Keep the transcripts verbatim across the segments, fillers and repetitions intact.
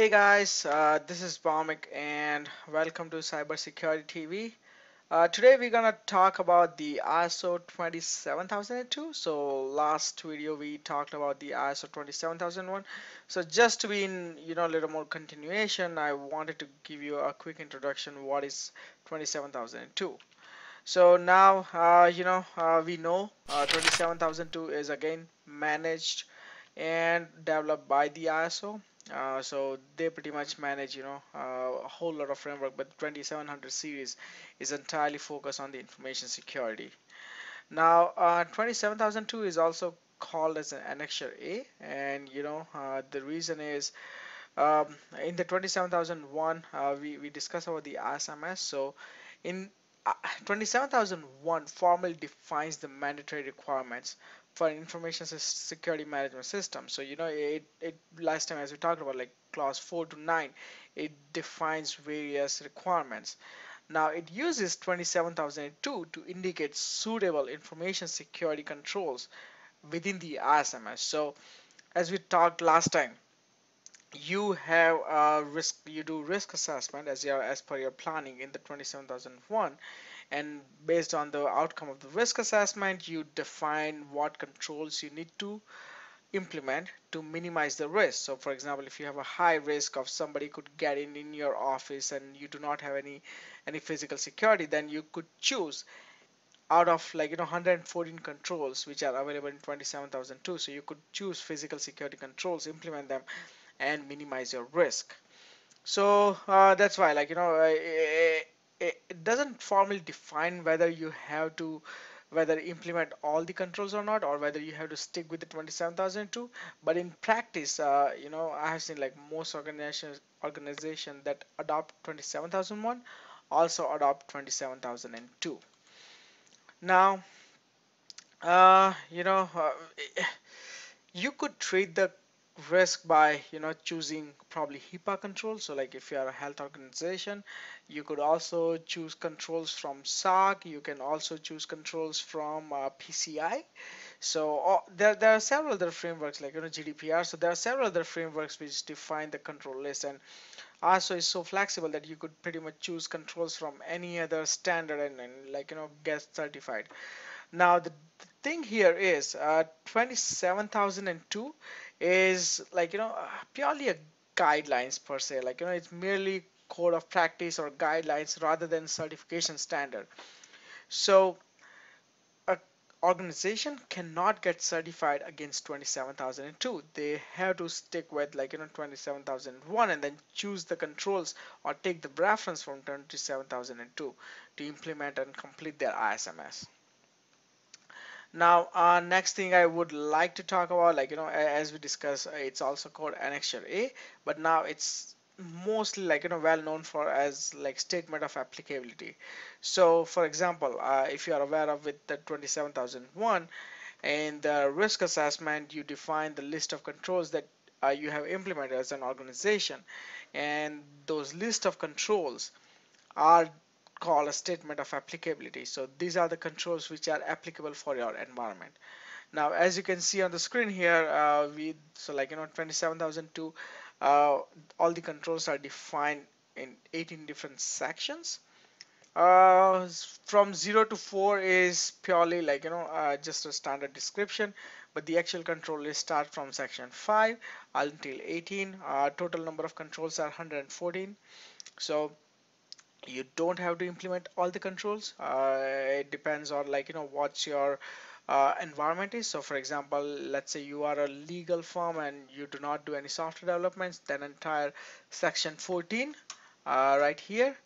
Hey guys, uh, this is Bhaumik and welcome to Cybersecurity T V. Uh, today we're gonna talk about the I S O twenty-seven thousand two. So last video we talked about the I S O twenty-seven thousand one. So just to be in you know a little more continuation, I wanted to give you a quick introduction. What is twenty-seven thousand two? So now uh, you know uh, we know uh, twenty-seven thousand two is again managed and developed by the I S O. Uh, so they pretty much manage you know uh, a whole lot of framework, but twenty-seven hundred series is entirely focused on the information security. Now uh, twenty-seven thousand two is also called as an annexure A, and you know uh, the reason is um, in the twenty-seven thousand one uh, we, we discussed about the I S M S. So in uh, twenty-seven thousand one formally defines the mandatory requirements for information security management system. So you know it, it last time, as we talked about, like clause four to nine, it defines various requirements. Now it uses twenty-seven thousand two to indicate suitable information security controls within the I S M S. So as we talked last time, you have a risk, you do risk assessment as your as per your planning in the twenty-seven thousand one, and based on the outcome of the risk assessment, you define what controls you need to implement to minimize the risk. So for example, if you have a high risk of somebody could get in in your office and you do not have any any physical security, then you could choose out of like you know one hundred fourteen controls which are available in twenty-seven thousand two. So you could choose physical security controls, implement them, and minimize your risk. So uh, that's why like you know uh, it doesn't formally define whether you have to whether implement all the controls or not, or whether you have to stick with the twenty-seven thousand two. But in practice, uh, you know I have seen like most organizations organization that adopt twenty-seven thousand one also adopt twenty-seven thousand two. Now uh, you know uh, you could treat the risk by you know choosing probably HIPAA controls. So like if you are a health organization, you could also choose controls from S O C. You can also choose controls from uh, P C I. So uh, there, there are several other frameworks like you know G D P R. So there are several other frameworks which define the control list, and I S O is so flexible that you could pretty much choose controls from any other standard and, and like you know get certified. Now the, the thing here is uh, twenty-seven thousand two is like you know purely a guidelines per se. Like you know it's merely code of practice or guidelines rather than certification standard. So a organization cannot get certified against twenty-seven thousand two. They have to stick with like you know twenty-seven thousand one and then choose the controls or take the reference from twenty-seven thousand two to implement and complete their I S M S. Now uh, next thing I would like to talk about, like you know as we discussed, it's also called annexure A, but now it's mostly like you know well known for as like statement of applicability. So for example, uh, if you are aware of with the twenty-seven thousand one, in the risk assessment you define the list of controls that uh, you have implemented as an organization, and those list of controls are call a statement of applicability. So these are the controls which are applicable for your environment. Now as you can see on the screen here, uh, we so like you know twenty-seven thousand two, uh, all the controls are defined in eighteen different sections. Uh, from zero to four is purely like you know uh, just a standard description, but the actual control list starts from section five until eighteen. Uh, total number of controls are one hundred fourteen. So you don't have to implement all the controls. Uh, it depends on like you know what your uh, environment is. So for example, let's say you are a legal firm and you do not do any software developments, then entire section fourteen uh, right here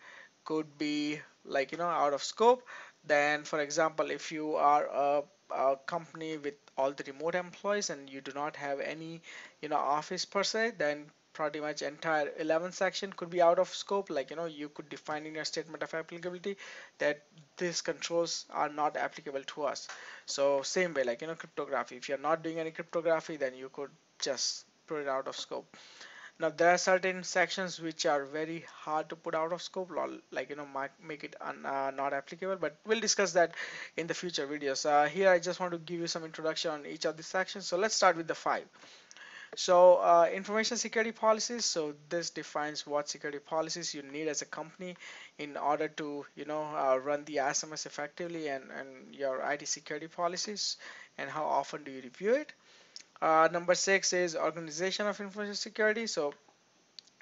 could be like you know out of scope. Then for example, if you are a, a company with all the remote employees and you do not have any you know office per se, then pretty much entire eleventh section could be out of scope. Like you know you could define in your statement of applicability that these controls are not applicable to us. So same way like you know cryptography, if you're not doing any cryptography, then you could just put it out of scope. Now there are certain sections which are very hard to put out of scope, like you know might make it un, uh, not applicable, but we'll discuss that in the future videos. Uh, here I just want to give you some introduction on each of the sections. So let's start with the five. So uh, information security policies. So this defines what security policies you need as a company in order to, you know, uh, run the I S M S effectively and, and your I T security policies, and how often do you review it. Uh, number six is organization of information security. So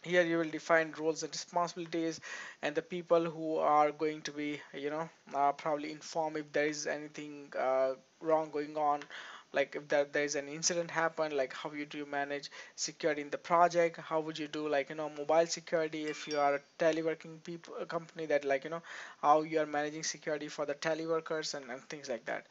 here you will define roles and responsibilities and the people who are going to be, you know, uh, probably inform if there is anything uh, wrong going on, like if there, there is an incident happened, like how you do manage security in the project, how would you do, like, you know, mobile security if you are a teleworking people a company, that, like, you know, how you are managing security for the teleworkers and, and things like that.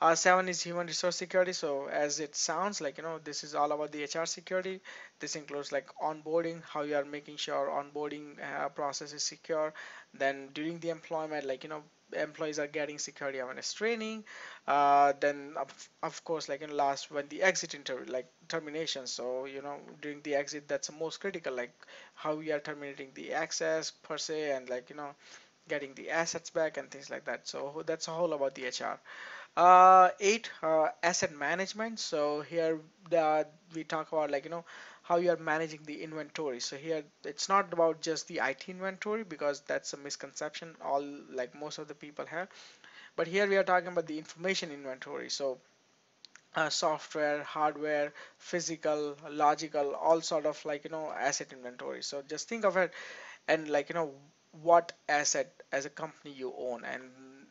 Uh, seven is human resource security. So as it sounds, like, you know, this is all about the H R security. This includes like onboarding, how you are making sure onboarding uh, process is secure. Then during the employment, like, you know, employees are getting security awareness training. Uh, then of, of course, like in last, when the exit interview, like termination. So, you know, during the exit, that's most critical, like how we are terminating the access per se, and, like, you know, getting the assets back and things like that. So that's all about the H R. Uh, eight, uh, asset management. So here uh, we talk about, like, you know, how you are managing the inventory. So here it's not about just the I T inventory, because that's a misconception all, like, most of the people have, but here we are talking about the information inventory. So uh, software, hardware, physical, logical, all sort of, like, you know, asset inventory. So just think of it, and, like, you know, what asset as a company you own, and,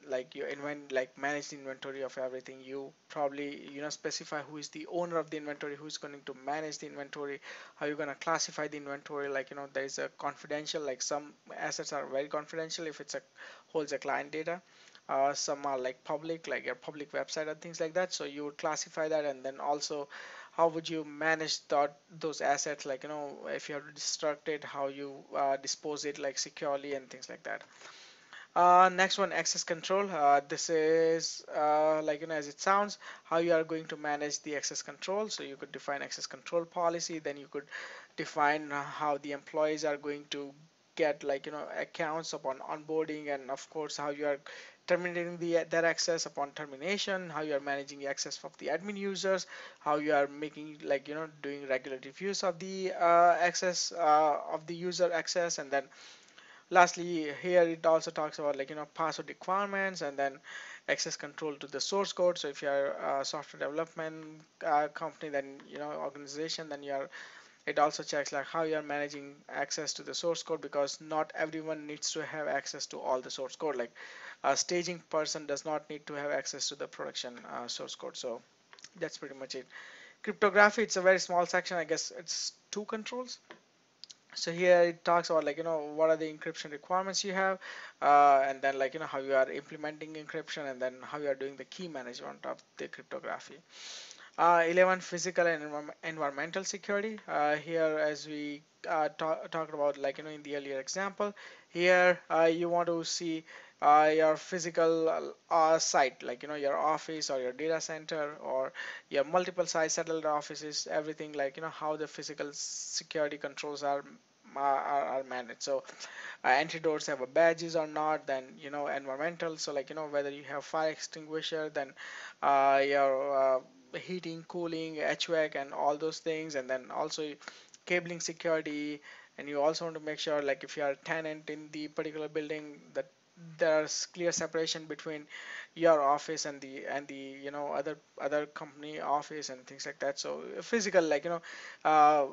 like, you invent like manage the inventory of everything. You probably, you know, specify who is the owner of the inventory, who is going to manage the inventory, how you're going to classify the inventory, like, you know, there is a confidential, like some assets are very confidential if it's a holds a client data, uh, some are like public, like your public website and things like that. So you would classify that, and then also how would you manage that those assets, like, you know, if you have to destruct it, how you uh, dispose it, like, securely and things like that. Uh, next one, access control. Uh, this is uh, like, you know, as it sounds, how you are going to manage the access control. So you could define access control policy, then you could define how the employees are going to get, like, you know, accounts upon onboarding, and of course how you are terminating the their access upon termination, how you are managing the access of the admin users, how you are making, like, you know, doing regular reviews of the uh, access uh, of the user access. And then lastly, here it also talks about, like, you know, password requirements, and then access control to the source code. So if you're a software development uh, company, then, you know, organization, then you're it also checks, like, how you're managing access to the source code, because not everyone needs to have access to all the source code. Like a staging person does not need to have access to the production uh, source code. So that's pretty much it. Cryptography, it's a very small section. I guess it's two controls. So here it talks about, like, you know, what are the encryption requirements you have, uh, and then, like, you know, how you are implementing encryption, and then how you are doing the key management of the cryptography. Uh, eleven, physical and env environmental security. Uh, here, as we uh, talk, talked about, like, you know, in the earlier example, here uh, you want to see uh, your physical uh, site, like, you know, your office or your data center or your multiple size satellite offices, everything, like, you know, how the physical security controls are Are, are managed. So uh, antidotes have a badges or not, then, you know, environmental, so, like, you know, whether you have fire extinguisher, then uh, your uh, heating, cooling, H V A C and all those things, and then also cabling security. And you also want to make sure, like, if you are a tenant in the particular building, that there's clear separation between your office and the and the you know other other company office and things like that. So physical, like, you know, uh,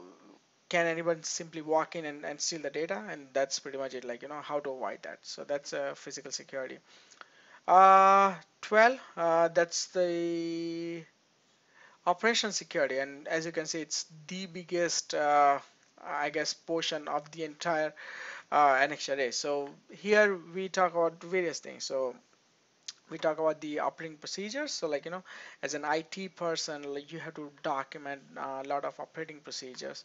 can anyone simply walk in and, and steal the data? And that's pretty much it, like, you know, how to avoid that. So that's uh, physical security. Uh, twelve, uh, that's the operation security. And as you can see, it's the biggest, uh, I guess, portion of the entire uh, annex array. So here we talk about various things. So we talk about the operating procedures. So, like, you know, as an I T person, like, you have to document a lot of operating procedures.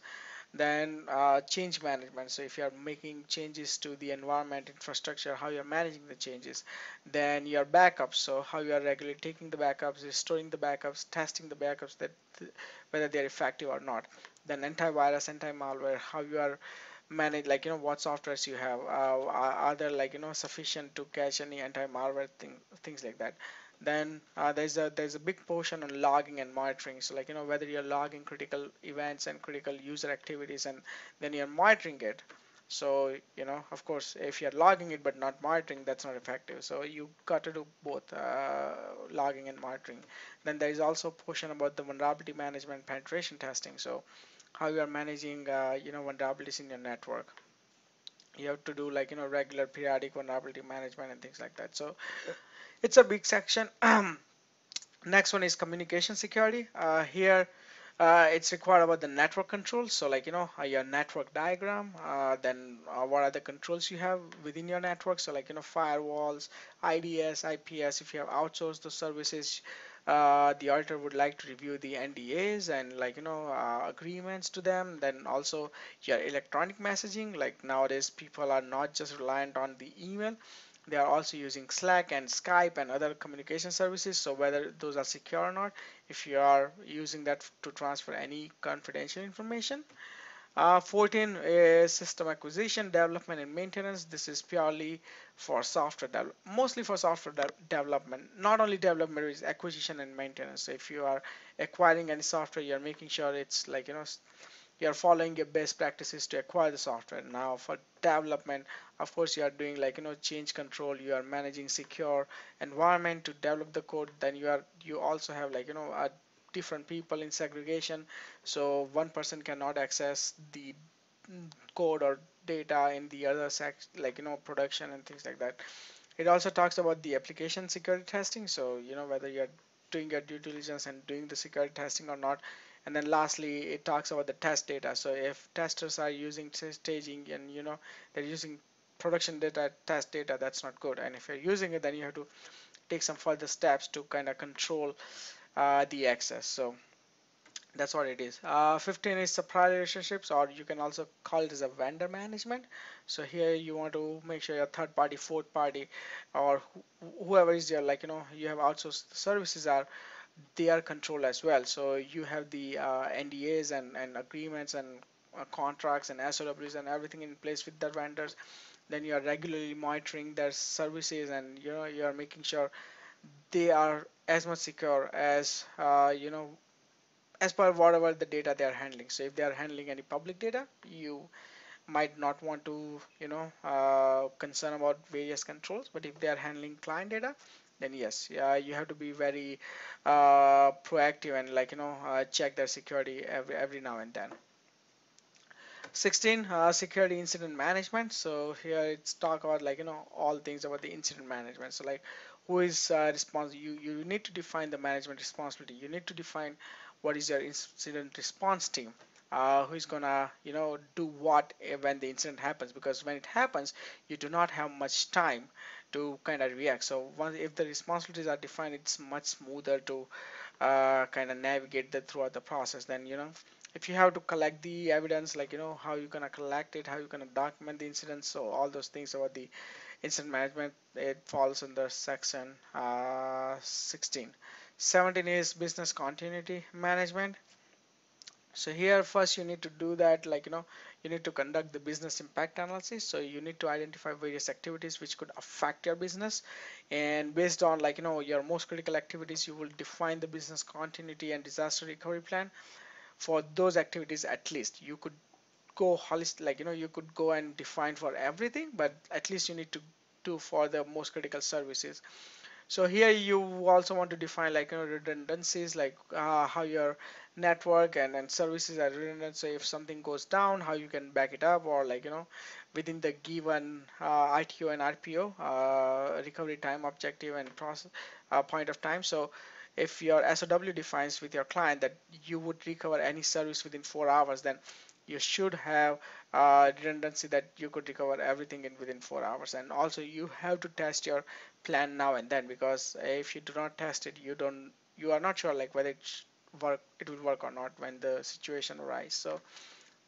Then uh, change management. So if you are making changes to the environment infrastructure, how you are managing the changes. Then your backups. So how you are regularly taking the backups, restoring the backups, testing the backups, that th whether they are effective or not. Then antivirus, anti-malware. How you are manage, like, you know, what softwares you have, uh, are, are there, like, you know, sufficient to catch any anti-malware thing, things like that. Then uh, there's a there's a big portion on logging and monitoring. So like, you know, whether you're logging critical events and critical user activities, and then you're monitoring it. So, you know, of course, if you're logging it but not monitoring, that's not effective. So you got to do both uh, logging and monitoring. Then there is also a portion about the vulnerability management, penetration testing. So how you are managing, uh, you know, vulnerabilities in your network. You have to do like, you know, regular periodic vulnerability management and things like that. So it's a big section. Next one is communication security. Uh, here. Uh, it's required about the network controls. So like, you know, your network diagram, uh, then uh, what are the controls you have within your network. So like, you know, firewalls, I D S, I P S, if you have outsourced those services, uh, the auditor would like to review the N D As and like, you know, uh, agreements to them. Then also your electronic messaging. Like nowadays, people are not just reliant on the email. They are also using Slack and Skype and other communication services. So whether those are secure or not, if you are using that to transfer any confidential information. Uh, fourteen is system acquisition, development and maintenance. This is purely for software development, mostly for software de development. Not only development, is acquisition and maintenance. So if you are acquiring any software, you're making sure it's like, you know, you're following your best practices to acquire the software. Now for development, of course, you are doing like, you know, change control, you are managing secure environment to develop the code. Then you are, you also have like, you know, uh, different people in segregation. So one person cannot access the code or data in the other section, like, you know, production and things like that. It also talks about the application security testing. So, you know, whether you're doing your due diligence and doing the security testing or not. And then lastly, it talks about the test data. So if testers are using staging and, you know, they're using production data, test data, that's not good. And if you're using it, then you have to take some further steps to kind of control uh, the access. So that's what it is. Uh, fifteen is supplier relationships, or you can also call it as a vendor management. So here you want to make sure your third party, fourth party, or wh whoever is there, like, you know, you have outsourced services are, they are controlled as well. So you have the uh, N D As and, and agreements and uh, contracts and S O Ws and everything in place with the vendors. Then you are regularly monitoring their services, and you know, you are making sure they are as much secure as uh, you know, as per whatever the data they are handling. So if they are handling any public data, you might not want to, you know, uh, concern about various controls. But if they are handling client data, then yes, yeah, you have to be very uh, proactive and like, you know, uh, check their security every every now and then. Sixteen, uh, security incident management. So here it's talk about like, you know, all things about the incident management. So like, who is uh, responsible? You you need to define the management responsibility. You need to define what is your incident response team. Uh, who is gonna, you know, do what when the incident happens? Because when it happens, you do not have much time to kind of react. So once, if the responsibilities are defined, it's much smoother to uh, kind of navigate that throughout the process. Then, you know, if you have to collect the evidence, like, you know, how you're gonna collect it, how you're gonna document the incident. So all those things about the incident management, it falls under section uh, sixteen. seventeen is business continuity management. So here first you need to do that, like, you know, you need to conduct the business impact analysis. So you need to identify various activities which could affect your business, and based on like, you know, your most critical activities, you will define the business continuity and disaster recovery plan for those activities. At least you could go holistic, like, you know, you could go and define for everything, but at least you need to do for the most critical services. So here you also want to define like, you know, redundancies, like uh, how your network and, and services are redundant. So if something goes down, how you can back it up, or like, you know, within the given uh, R T O and R P O, uh, recovery time, objective and process, uh, point of time. So if your S O W defines with your client that you would recover any service within four hours, then you should have uh, redundancy that you could recover everything in within four hours. And also you have to test your plan now and then, because if you do not test it, you don't, you are not sure like whether it work, it will work or not when the situation arises. So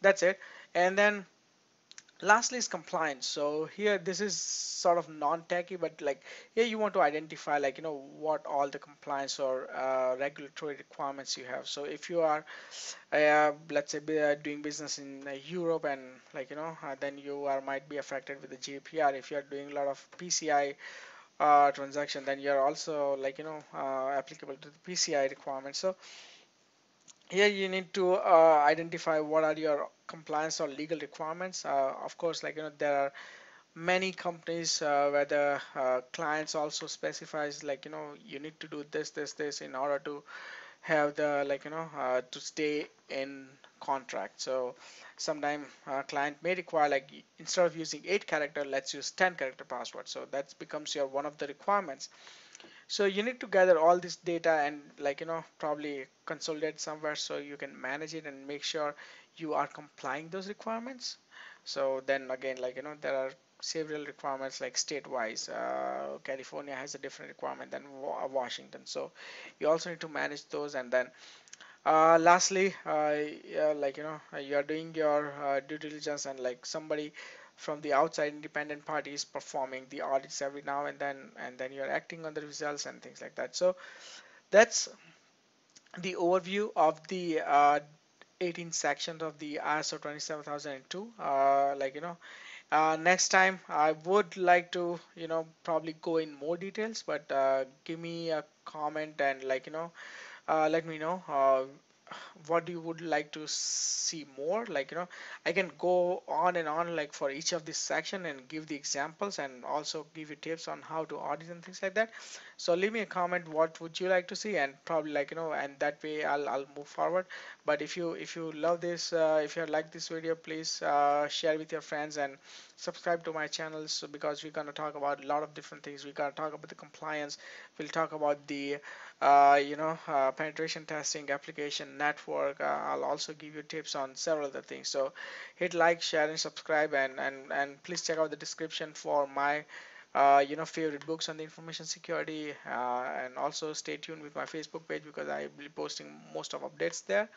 that's it. And then lastly is compliance. So here this is sort of non-techy, but like here you want to identify like, you know, what all the compliance or uh, regulatory requirements you have. So if you are uh, let's say uh, doing business in uh, Europe, and like, you know, uh, then you are might be affected with the G D P R. If you are doing a lot of P C I uh, transaction, then you're also like, you know, uh, applicable to the P C I requirements. So here you need to uh, identify what are your compliance or legal requirements. Uh, of course, like, you know, there are many companies uh, where the uh, clients also specifies like, you know, you need to do this, this, this in order to have the, like, you know, uh, to stay in contract. So sometimes a client may require, like, instead of using eight character, let's use ten character password. So that becomes your one of the requirements. So you need to gather all this data and, like, you know, probably consolidate somewhere so you can manage it and make sure you are complying those requirements. So then again, like, you know, there are several requirements, like state-wise. Uh, California has a different requirement than Washington. So you also need to manage those. And then uh, lastly, uh, yeah, like, you know, you are doing your uh, due diligence, and like somebody from the outside independent party is performing the audits every now and then, and then you're acting on the results and things like that. So that's the overview of the uh, eighteen sections of the I S O twenty-seven thousand two. Uh, like, you know, uh, next time I would like to, you know, probably go in more details, but uh, give me a comment and, like, you know, uh, let me know uh, what you would like to see more. Like, you know, I can go on and on, like, for each of this section and give the examples and also give you tips on how to audit and things like that. So leave me a comment, what would you like to see, and probably, like, you know, and that way I'll, I'll move forward. But if you if you love this, uh, if you like this video, please uh, share with your friends and subscribe to my channel, so because we're going to talk about a lot of different things. We're going to talk about the compliance, we'll talk about the uh, you know uh, penetration testing, application network. uh, I'll also give you tips on several other things. So hit like, share and subscribe, and and and please check out the description for my uh, you know favorite books on the information security, uh, and also stay tuned with my Facebook page, because I will be posting most of updates there.